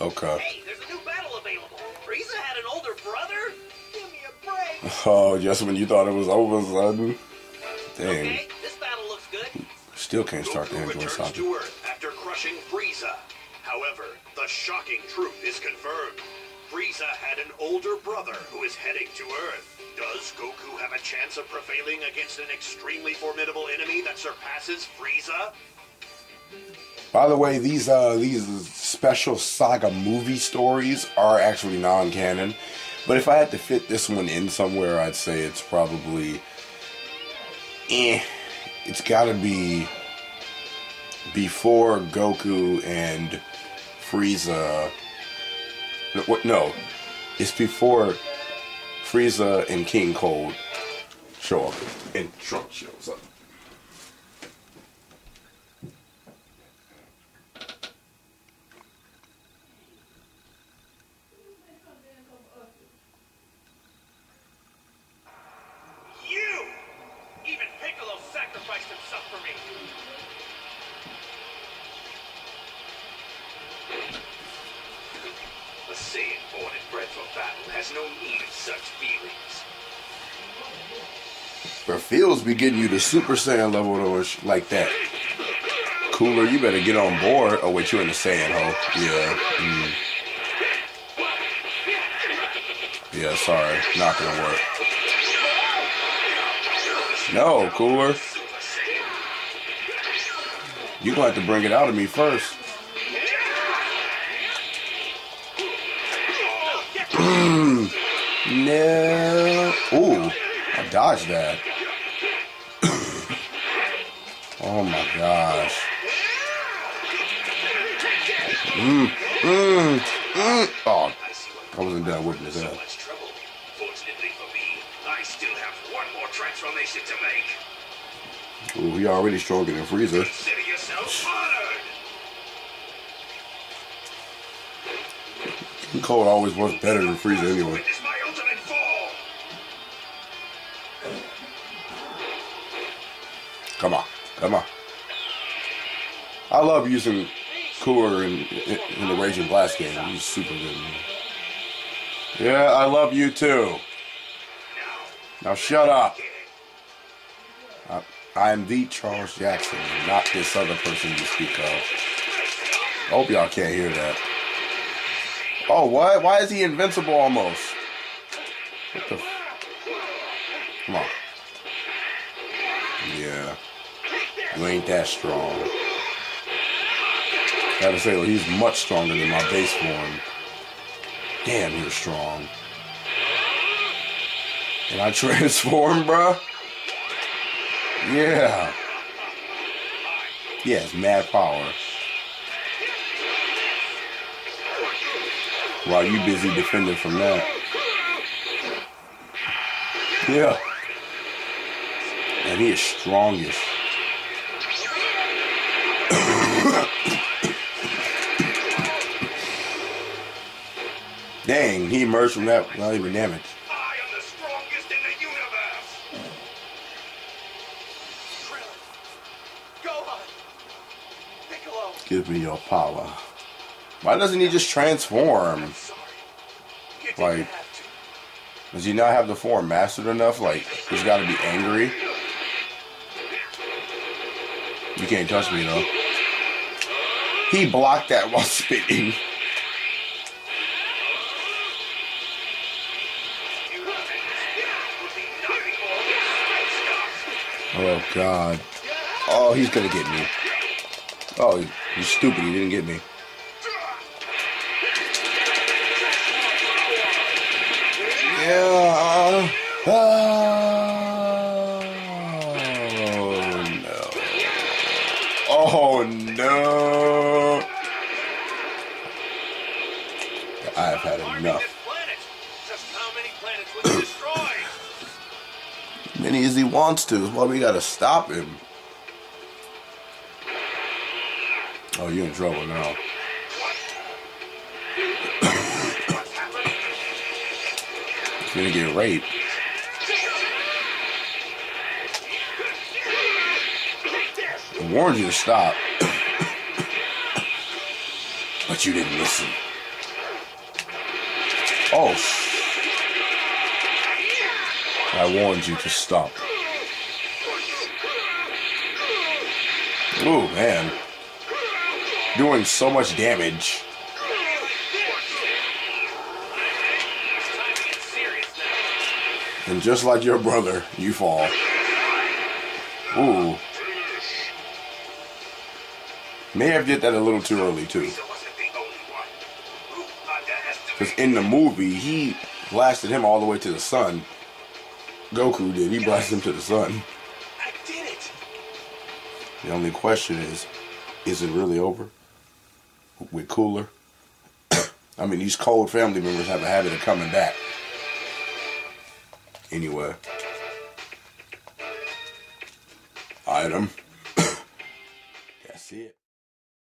Okay. Hey, there's a new battle available. Frieza had an older brother? Give me a break. Oh, just when you thought it was over, sudden. Dang. Okay, this battle looks good. Still can't start the Android Saga. Goku returns to Earth after crushing Frieza. However, the shocking truth is confirmed. Frieza had an older brother who is heading to Earth. Does Goku have a chance of prevailing against an extremely formidable enemy that surpasses Frieza? By the way, these special saga movie stories are actually non-canon, but if I had to fit this one in somewhere, I'd say it's probably, it's gotta be before Goku and Frieza. No, it's before Frieza and King Cold show up and Trunks shows up. But feels be getting you to Super Saiyan level or like that. Cooler, you better get on board. Oh wait, you're in the Saiyan hole. Yeah. Yeah, sorry. Not gonna work. No, Cooler. You're gonna have to bring it out of me first. No. Ooh, I dodged that. Oh my gosh. Oh, I wasn't done with this. Fortunately for me, I still have one more transformation to make. Ooh, he already stronger than Frieza. Consider yourself honored. Cold always was better than Frieza anyway. Come on. Come on. I love using Cooler in the Raging Blast game. He's super good. Yeah, I love you too. Now shut up. I am the Charles Jackson, not this other person you speak of. I hope y'all can't hear that. Oh, what? Why is he invincible almost? What the f? Come on. Yeah. You ain't that strong. I gotta say, well, he's much stronger than my base form. Damn, you're strong. And I transform, bruh? Yeah. Yeah, it's mad power. While you busy defending from that. Yeah. And he is strongest. Dang, he emerged from that without even damage. I am the strongest in the universe. Go on. Nicolo. Give me your power. Why doesn't he just transform? Like, does he not have the form mastered enough? Like, he's got to be angry. You can't touch me though. He blocked that while spitting. Oh God. Oh, he's gonna get me. Oh, he's stupid. He didn't get me. Yeah. Oh no! I've had enough. Just how many planets will you destroy? Many as he wants to. Well, we gotta stop him. Oh, you're in trouble now. He's gonna get raped. I warned you to stop, but you didn't listen. Oh. I warned you to stop. Ooh, man. Doing so much damage. And just like your brother, you fall. Ooh. May have did that a little too early, too. Because in the movie, he blasted him all the way to the sun. Goku did. He blasted him to the sun. The only question is it really over? With Cooler? I mean, these Cold family members have a habit of coming back. Anyway. Item. That's it.